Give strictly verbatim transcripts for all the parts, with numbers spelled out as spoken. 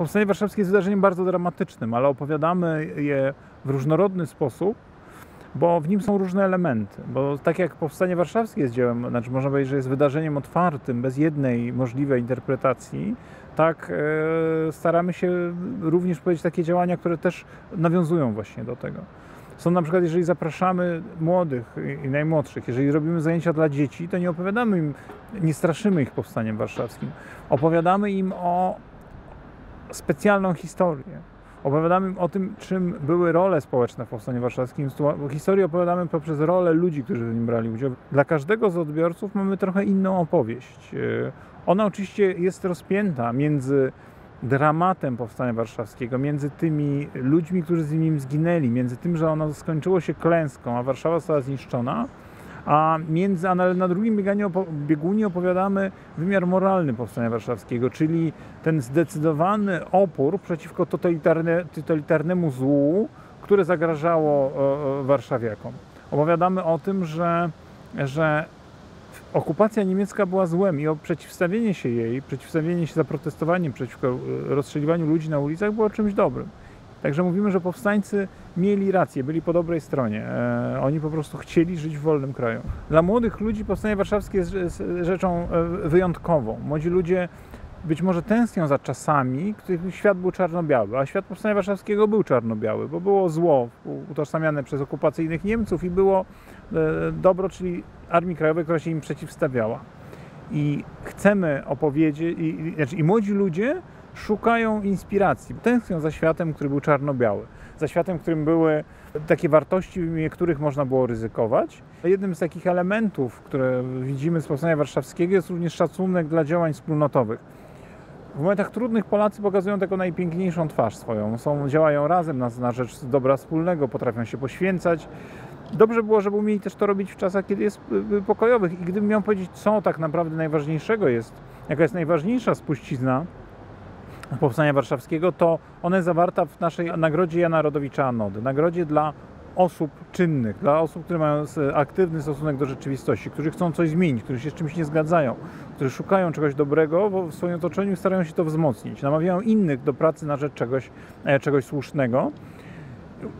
Powstanie Warszawskie jest wydarzeniem bardzo dramatycznym, ale opowiadamy je w różnorodny sposób, bo w nim są różne elementy. Bo tak jak Powstanie Warszawskie jest dziełem, znaczy można powiedzieć, że jest wydarzeniem otwartym, bez jednej możliwej interpretacji, tak e, staramy się również powiedzieć takie działania, które też nawiązują właśnie do tego. Są na przykład, jeżeli zapraszamy młodych i najmłodszych, jeżeli robimy zajęcia dla dzieci, to nie opowiadamy im, nie straszymy ich Powstaniem Warszawskim. Opowiadamy im o specjalną historię. Opowiadamy im o tym, czym były role społeczne w Powstaniu Warszawskim. Historię opowiadamy poprzez rolę ludzi, którzy w nim brali udział. Dla każdego z odbiorców mamy trochę inną opowieść. Ona oczywiście jest rozpięta między dramatem Powstania Warszawskiego, między tymi ludźmi, którzy z nim zginęli, między tym, że ono skończyło się klęską, a Warszawa została zniszczona, a, między, a na, na drugim biegunie opowiadamy wymiar moralny Powstania Warszawskiego, czyli ten zdecydowany opór przeciwko totalitarne, totalitarnemu złu, które zagrażało e, warszawiakom. Opowiadamy o tym, że, że okupacja niemiecka była złem i o przeciwstawienie się jej, przeciwstawienie się zaprotestowaniem przeciwko rozstrzeliwaniu ludzi na ulicach było czymś dobrym. Także mówimy, że powstańcy mieli rację, byli po dobrej stronie. E, oni po prostu chcieli żyć w wolnym kraju. Dla młodych ludzi Powstanie Warszawskie jest rzeczą wyjątkową. Młodzi ludzie być może tęsknią za czasami, gdy świat był czarno-biały, a świat Powstania Warszawskiego był czarno-biały, bo było zło utożsamiane przez okupacyjnych Niemców i było e, dobro, czyli Armii Krajowej, która się im przeciwstawiała. I chcemy opowiedzieć, i, i, znaczy, i młodzi ludzie szukają inspiracji, tęsknią za światem, który był czarno-biały, za światem, w którym były takie wartości, w imię których można było ryzykować. Jednym z takich elementów, które widzimy z Powstania Warszawskiego, jest również szacunek dla działań wspólnotowych. W momentach trudnych Polacy pokazują taką najpiękniejszą twarz swoją. Są, działają razem na, na rzecz dobra wspólnego, potrafią się poświęcać. Dobrze było, żeby umieli też to robić w czasach, kiedy jest pokojowych. I gdybym miał powiedzieć, co tak naprawdę najważniejszego jest, jaka jest najważniejsza spuścizna Powstania Warszawskiego, to ona jest zawarta w naszej nagrodzie Jana Rodowicza Anody. Nagrodzie dla osób czynnych, dla osób, które mają aktywny stosunek do rzeczywistości, którzy chcą coś zmienić, którzy się z czymś nie zgadzają, którzy szukają czegoś dobrego, bo w swoim otoczeniu starają się to wzmocnić. Namawiają innych do pracy na rzecz czegoś, czegoś słusznego.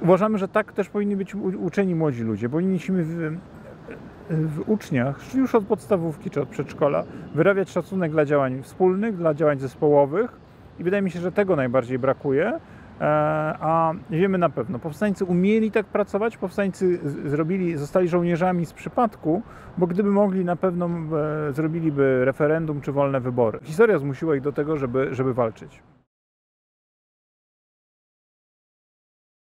Uważamy, że tak też powinni być uczeni młodzi ludzie. Powinniśmy w, w uczniach, już od podstawówki czy od przedszkola, wyrabiać szacunek dla działań wspólnych, dla działań zespołowych i wydaje mi się, że tego najbardziej brakuje. A wiemy na pewno, powstańcy umieli tak pracować, powstańcy zrobili, zostali żołnierzami z przypadku, bo gdyby mogli, na pewno zrobiliby referendum czy wolne wybory. Historia zmusiła ich do tego, żeby, żeby walczyć.